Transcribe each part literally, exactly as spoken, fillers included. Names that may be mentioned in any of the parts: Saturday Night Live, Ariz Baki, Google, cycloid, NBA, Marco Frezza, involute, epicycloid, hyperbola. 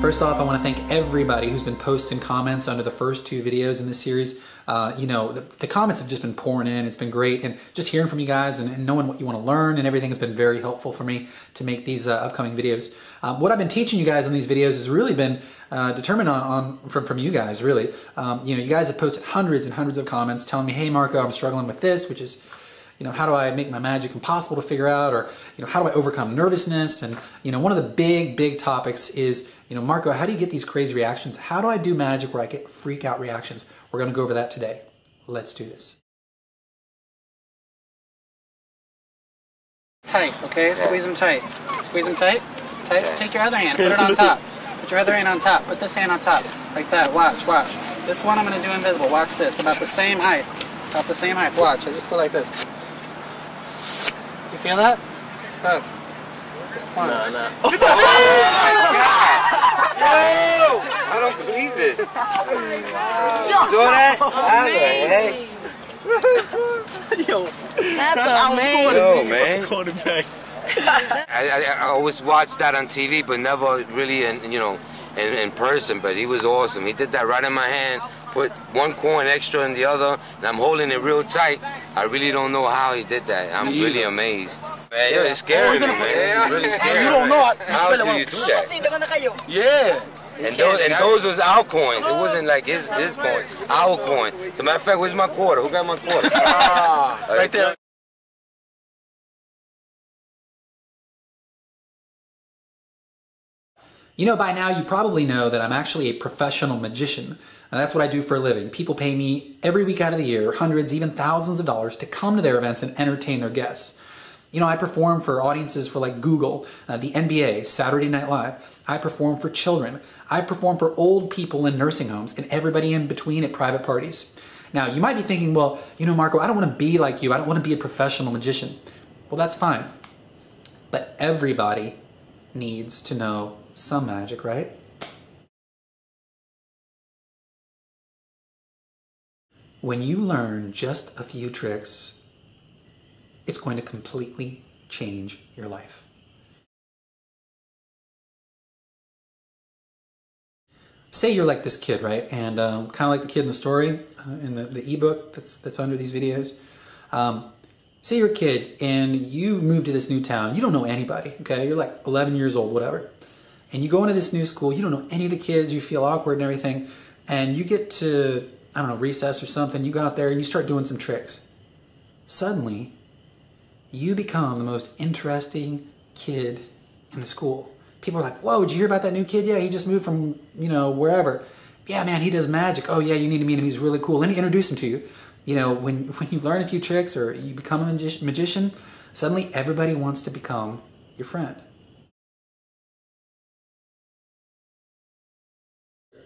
First off, I want to thank everybody who's been posting comments under the first two videos in this series. Uh, you know, the, the comments have just been pouring in. It's been great. And just hearing from you guys and, and knowing what you want to learn and everything has been very helpful for me to make these uh, upcoming videos. Um, what I've been teaching you guys in these videos has really been uh, determined on, on from, from you guys, really. Um, you know, you guys have posted hundreds and hundreds of comments telling me, hey, Marco, I'm struggling with this, which is, you know, how do I make my magic impossible to figure out? Or, you know, how do I overcome nervousness? And, you know, one of the big, big topics is, you know, Marco, how do you get these crazy reactions? How do I do magic where I get freak out reactions? We're going to go over that today. Let's do this. Tight, okay? Squeeze them tight. Squeeze them tight. Tight. Okay. Take your other hand. Put it on top. Put your other hand on top. Put this hand on top. Like that. Watch, watch. This one I'm going to do invisible. Watch this. About the same height. About the same height. Watch. I just go like this. Do you feel that? Look. Just one. No, no. Oh my God! No! I don't believe this. You saw that? Amazing. Yo, that's amazing. Yo, man. Quarterback. I, I, I always watched that on T V, but never really, in, you know, in, in person. But he was awesome. He did that right in my hand. Put one coin extra in the other, and I'm holding it real tight. I really don't know how he did that. I'm really amazed. Man, yeah, it's scary, oh, man. It's really scary. You don't know how, how do you do that? Yeah. And those, and those was our coins. It wasn't like his his coin. Our coin. As a matter of fact, where's my quarter? Who got my quarter? Ah, right there. You know, by now you probably know that I'm actually a professional magician. Now, that's what I do for a living. People pay me every week out of the year, hundreds, even thousands of dollars to come to their events and entertain their guests. You know, I perform for audiences for like Google, uh, the N B A, Saturday Night Live. I perform for children. I perform for old people in nursing homes and everybody in between at private parties. Now, you might be thinking, well, you know, Marco, I don't want to be like you. I don't want to be a professional magician. Well, that's fine. But everybody needs to know some magic, right? When you learn just a few tricks, it's going to completely change your life. Say you're like this kid, right? And um, kind of like the kid in the story, uh, in the, the ebook that's, that's under these videos. Um, say you're a kid and you move to this new town. You don't know anybody, okay? You're like eleven years old, whatever. And you go into this new school, you don't know any of the kids, you feel awkward and everything, and you get to, I don't know, recess or something, you go out there and you start doing some tricks. Suddenly, you become the most interesting kid in the school. People are like, whoa, did you hear about that new kid? Yeah, he just moved from, you know, wherever. Yeah, man, he does magic. Oh yeah, you need to meet him, he's really cool. Let me introduce him to you. You know, when, when you learn a few tricks or you become a magi- magician, suddenly everybody wants to become your friend.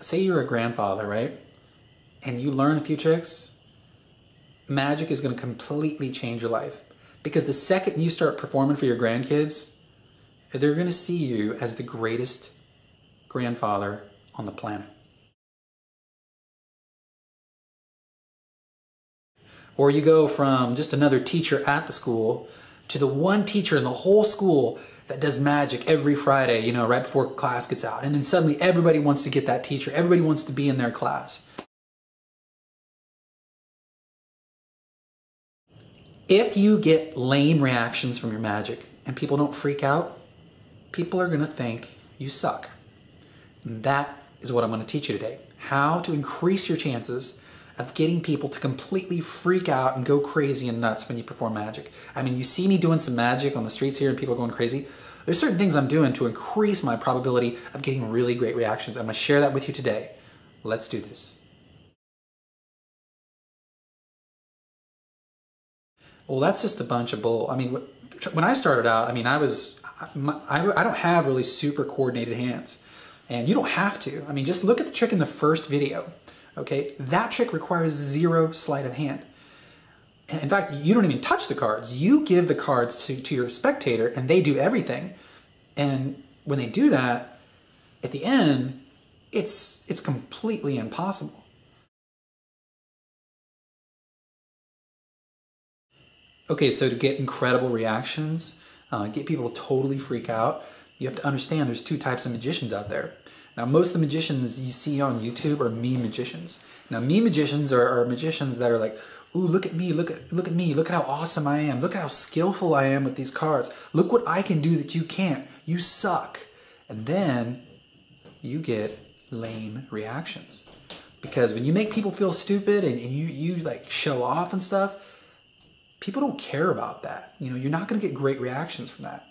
Say you're a grandfather, right? And you learn a few tricks, magic is going to completely change your life. Because the second you start performing for your grandkids, they're going to see you as the greatest grandfather on the planet. Or you go from just another teacher at the school to the one teacher in the whole school that does magic every Friday, you know, right before class gets out. And then suddenly everybody wants to get that teacher. Everybody wants to be in their class. If you get lame reactions from your magic and people don't freak out, people are gonna think you suck. And that is what I'm gonna teach you today. How to increase your chances of getting people to completely freak out and go crazy and nuts when you perform magic. I mean, you see me doing some magic on the streets here and people are going crazy. There's certain things I'm doing to increase my probability of getting really great reactions. I'm gonna share that with you today. Let's do this. Well, that's just a bunch of bull. I mean, when I started out, I mean, I was, I don't have really super coordinated hands. And you don't have to. I mean, just look at the trick in the first video. Okay, that trick requires zero sleight of hand. In fact, you don't even touch the cards. You give the cards to, to your spectator and they do everything. And when they do that, at the end, it's, it's completely impossible. Okay, so to get incredible reactions, uh, get people to totally freak out, you have to understand there's two types of magicians out there. Now, most of the magicians you see on YouTube are meme magicians. Now, meme magicians are, are magicians that are like, ooh, look at me, look at, look at me, look at how awesome I am, look at how skillful I am with these cards, look what I can do that you can't, you suck. And then you get lame reactions. Because when you make people feel stupid and, and you, you like show off and stuff, people don't care about that. You know, you're not gonna get great reactions from that.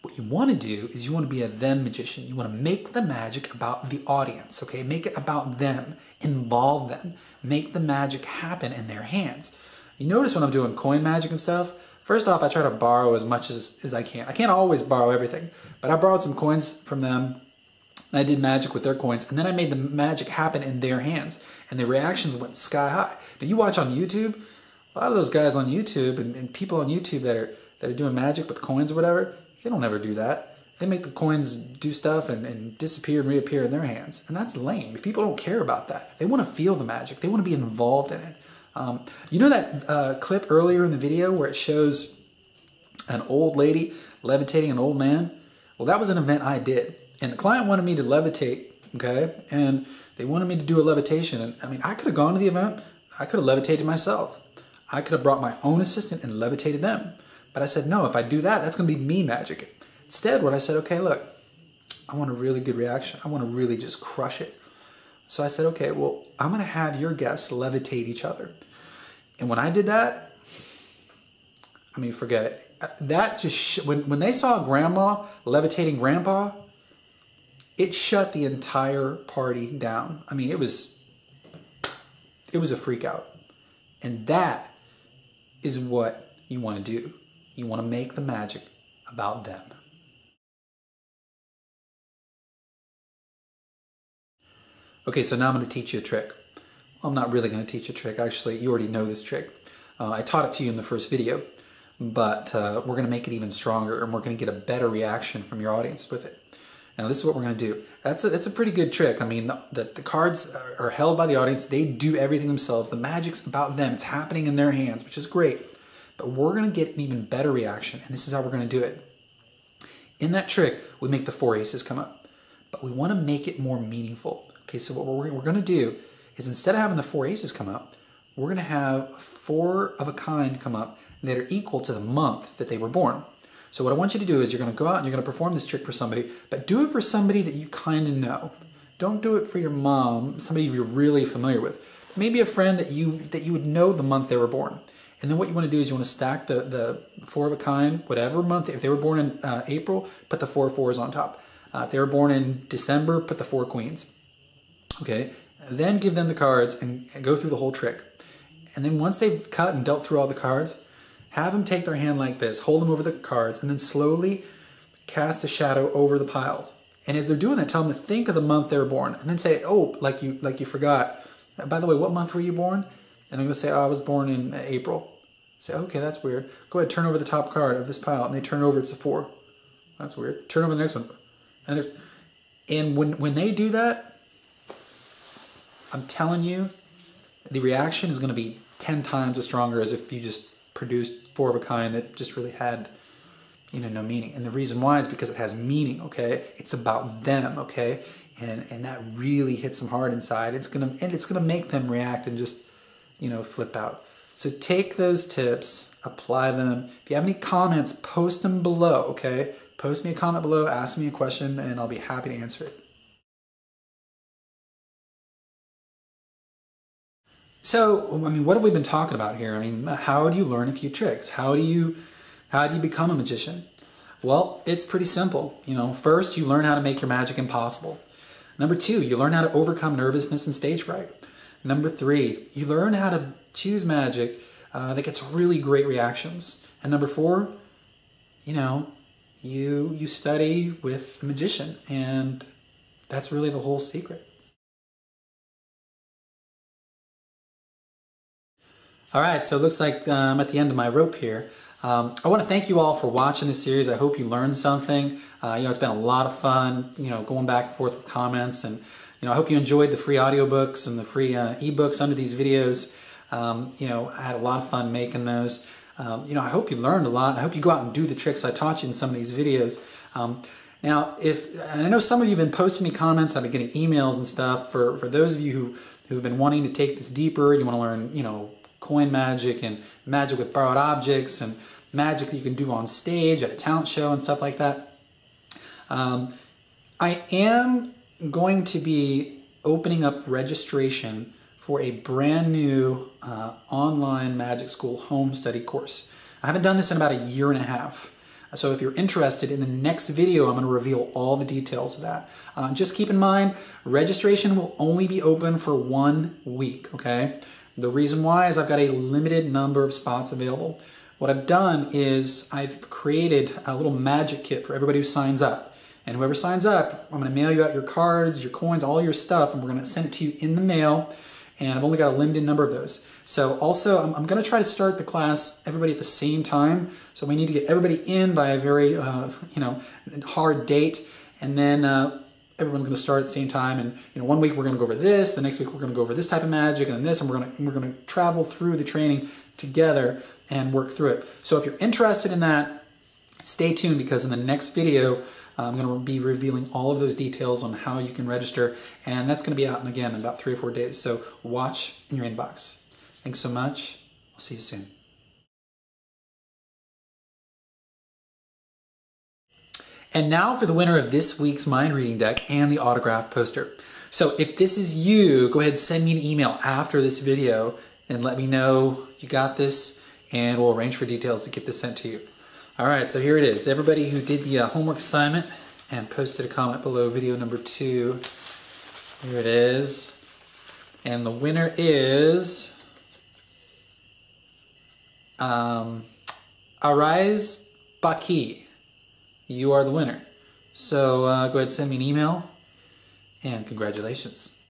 What you wanna do is you wanna be a them magician. You wanna make the magic about the audience, okay? Make it about them, involve them, make the magic happen in their hands. You notice when I'm doing coin magic and stuff, first off, I try to borrow as much as, as I can. I can't always borrow everything, but I borrowed some coins from them, and I did magic with their coins, and then I made the magic happen in their hands, and the reactions went sky high. Now you watch on YouTube, a lot of those guys on YouTube and, and people on YouTube that are that are doing magic with coins or whatever, they don't ever do that. They make the coins do stuff and, and disappear and reappear in their hands, and that's lame. People don't care about that. They want to feel the magic. They want to be involved in it. Um, you know that uh, clip earlier in the video where it shows an old lady levitating an old man? Well, that was an event I did, and the client wanted me to levitate, okay? And they wanted me to do a levitation, and I mean, I could have gone to the event. I could have levitated myself. I could have brought my own assistant and levitated them. But I said, no, if I do that, that's gonna be me magic. Instead, what I said, okay, look, I want a really good reaction. I wanna really just crush it. So I said, okay, well, I'm gonna have your guests levitate each other. And when I did that, I mean, forget it. That just, sh when, when they saw grandma levitating grandpa, it shut the entire party down. I mean, it was, it was a freak out. And that is what you want to do. You want to make the magic about them. Okay, so now I'm going to teach you a trick. Well, I'm not really going to teach you a trick. Actually, you already know this trick. Uh, I taught it to you in the first video, but uh, we're going to make it even stronger, and we're going to get a better reaction from your audience with it. Now, this is what we're going to do. That's a, that's a pretty good trick. I mean, the, the, the cards are held by the audience. They do everything themselves. The magic's about them. It's happening in their hands, which is great. But we're going to get an even better reaction, and this is how we're going to do it. In that trick, we make the four aces come up, but we want to make it more meaningful. Okay, so what we're, we're going to do is instead of having the four aces come up, we're going to have four of a kind come up that are equal to the month that they were born. So what I want you to do is you're going to go out and you're going to perform this trick for somebody, but do it for somebody that you kind of know. Don't do it for your mom, somebody you're really familiar with. Maybe a friend that you that you would know the month they were born. And then what you want to do is you want to stack the, the four of a kind, whatever month. If they were born in uh, April, put the four fours on top. Uh, if they were born in December, put the four queens. Okay, then give them the cards and, and go through the whole trick. And then once they've cut and dealt through all the cards, have them take their hand like this, hold them over the cards, and then slowly cast a shadow over the piles. And as they're doing that, tell them to think of the month they were born, and then say, oh, like you like you forgot. By the way, what month were you born? And I'm gonna say, oh, I was born in April. Say, okay, that's weird. Go ahead, turn over the top card of this pile, and they turn over, it's a four. That's weird. Turn over the next one. And, and when, when they do that, I'm telling you, the reaction is gonna be ten times as stronger as if you just produced four of a kind that just really had, you know, no meaning. And the reason why is because it has meaning, okay? It's about them, okay? And and that really hits them hard inside. It's gonna and it's gonna make them react and just, you know, flip out. So take those tips, apply them. If you have any comments, post them below, okay? Post me a comment below, ask me a question, and I'll be happy to answer it. So, I mean, what have we been talking about here? I mean, how do you learn a few tricks? How do you, how do you become a magician? Well, it's pretty simple. You know, first, you learn how to make your magic impossible. Number two, you learn how to overcome nervousness and stage fright. Number three, you learn how to choose magic uh, that gets really great reactions. And number four, you know, you, you study with a magician, and that's really the whole secret. All right, so it looks like I'm um, at the end of my rope here. Um, I want to thank you all for watching this series. I hope you learned something. Uh, you know, it's been a lot of fun, you know, going back and forth with comments. And, you know, I hope you enjoyed the free audiobooks and the free uh, ebooks under these videos. Um, you know, I had a lot of fun making those. Um, you know, I hope you learned a lot. I hope you go out and do the tricks I taught you in some of these videos. Um, Now, if, and I know some of you have been posting me comments, I've been getting emails and stuff. For, for those of you who, who've been wanting to take this deeper, you want to learn, you know, coin magic and magic with borrowed objects and magic that you can do on stage at a talent show and stuff like that. Um, I am going to be opening up registration for a brand new uh, online Magic School home study course. I haven't done this in about a year and a half. So if you're interested, in the next video, I'm gonna reveal all the details of that. Uh, just keep in mind, registration will only be open for one week, okay? The reason why is I've got a limited number of spots available. What I've done is I've created a little magic kit for everybody who signs up. And whoever signs up, I'm gonna mail you out your cards, your coins, all your stuff, and we're gonna send it to you in the mail. And I've only got a limited number of those. So also, I'm, I'm going to try to start the class, everybody at the same time. So we need to get everybody in by a very, uh, you know, hard date. And then uh, everyone's going to start at the same time. And, you know, one week we're going to go over this, the next week we're going to go over this type of magic, and then this, and we're going to, we're going to travel through the training together and work through it. So if you're interested in that, stay tuned, because in the next video, I'm going to be revealing all of those details on how you can register, and that's going to be out, and again, in about three or four days. So watch in your inbox. Thanks so much. I'll see you soon. And now for the winner of this week's mind reading deck and the autographed poster. So if this is you, go ahead and send me an email after this video and let me know you got this, and we'll arrange for details to get this sent to you. All right, so here it is. Everybody who did the uh, homework assignment and posted a comment below video number two, here it is. And the winner is um, Ariz Baki. You are the winner. So uh, go ahead and send me an email, and congratulations.